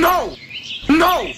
No! No!